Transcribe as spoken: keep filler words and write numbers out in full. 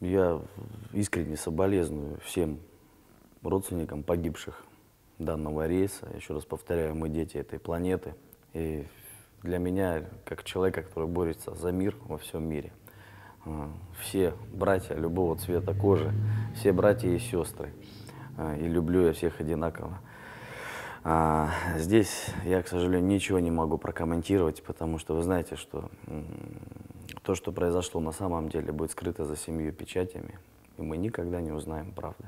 Я искренне соболезную всем родственникам погибших данного рейса. Еще раз повторяю, мы дети этой планеты. И для меня, как человека, который борется за мир во всем мире, все братья любого цвета кожи, все братья и сестры. И люблю я всех одинаково. А здесь я, к сожалению, ничего не могу прокомментировать, потому что вы знаете, что то, что произошло, на самом деле будет скрыто за семью печатями, и мы никогда не узнаем правды.